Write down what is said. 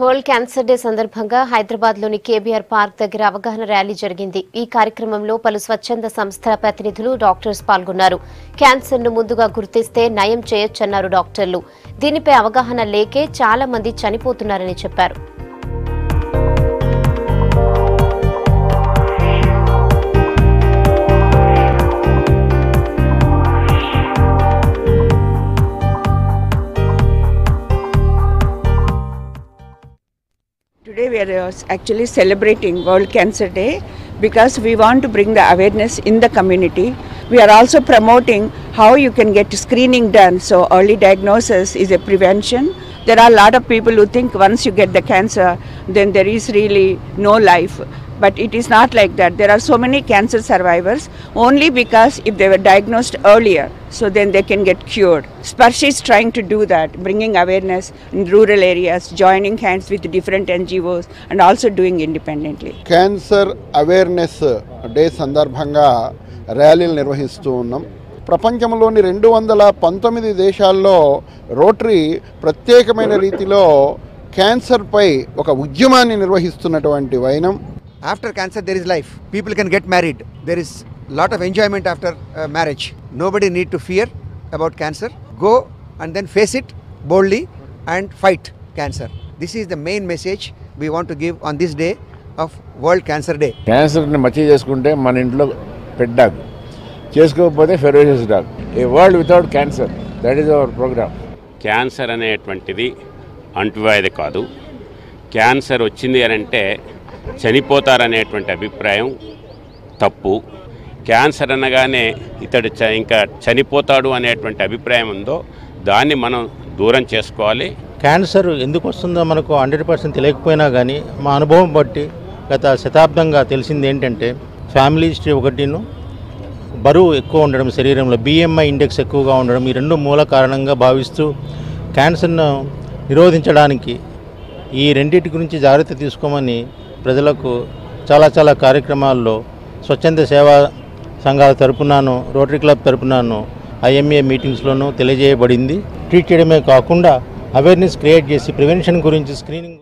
World cancer day సందర్భంగా హైదరాబాద్ లోని KBR park దగ్గర అవగాహన ర్యాలీ జరిగింది। ఈ కార్యక్రమంలో పలు స్వచ్ఛంద సంస్థల ప్రతినిధులు డాక్టర్స్ పాల్గొన్నారు। క్యాన్సర్ ను ముందుగా గుర్తిస్తే నయం చేయొచ్చన్నారు డాక్టర్లు। దీనిపై అవగాహన లేకే చాలా మంది చనిపోతున్నారని చెప్పారు। Today we are actually celebrating World Cancer Day because we want to bring the awareness in the community. We are also promoting how you can get screening done, so early diagnosis is a prevention. There are a lot of people who think once you get the cancer then there is really no life, but it is not like that. There are so many cancer survivors only because if they were diagnosed earlier, so then they can get cured. Sparshi is trying to do that, bringing awareness in rural areas, joining hands with different NGOs and also doing independently. Cancer awareness day సందర్భంగా ర్యాలీలు నిర్వహిస్తూ ఉన్నాం। ప్రపంచంలోని 219 దేశాల్లో rotary ప్రత్యేకమైన రీతిలో cancer పై ఒక ఉద్యమాన్ని నిర్వహిస్తున్నటువంటి వైనం। After cancer there is life. People can get married. There is lot of enjoyment after marriage. Nobody need to fear about cancer. Go and then face it boldly and fight cancer. This is the main message we want to give on this day of World Cancer Day. Cancer ni machi cheskunte man intlo pet dog cheskokopothe ferocious dog. A world without cancer, that is our program. Cancer anetvantidi antuvaide kaadu. Cancer ochindi anante చనిపోతారనేటువంటి అభిప్రాయం తప్పు। Cancer అనగానే ఇతడు ఇంకా చనిపోతాడు అనేటువంటి అభిప్రాయం ఉందో దాన్ని మనం దూరం చేసుకోవాలి। క్యాన్సర్ ఎందుకు వస్తుందో మనకు 100% తెలియకపోయినా కానీ మా అనుభవం బట్టి గత శతాబ్దంగా తెలిసింది ఏంటంటే ఫ్యామిలీ హిస్టరీ ఒకటిను, బరువు ఎక్కువ ఉండడం, శరీరంలో BMI ఇండెక్స్ ఎక్కువగా ఉండడం, ఈ రెండు మూల కారణంగా భావిస్తూ క్యాన్సర్ను నిరోధించడానికి ఈ రెండింటి గురించి జాగ్రత్త తీసుకోమని ప్రజలకు చాలా చాలా కార్యక్రమాల్లో స్వచ్ఛంద సేవా సంఘాల తరపునను, రోటరీ క్లబ్ తరపునను, IMA మీటింగ్స్లోనూ తెలియజేయబడింది। ట్రీట్ చేయడమే కాకుండా అవేర్నెస్ క్రియేట్ చేసి ప్రివెన్షన్ గురించి స్క్రీనింగ్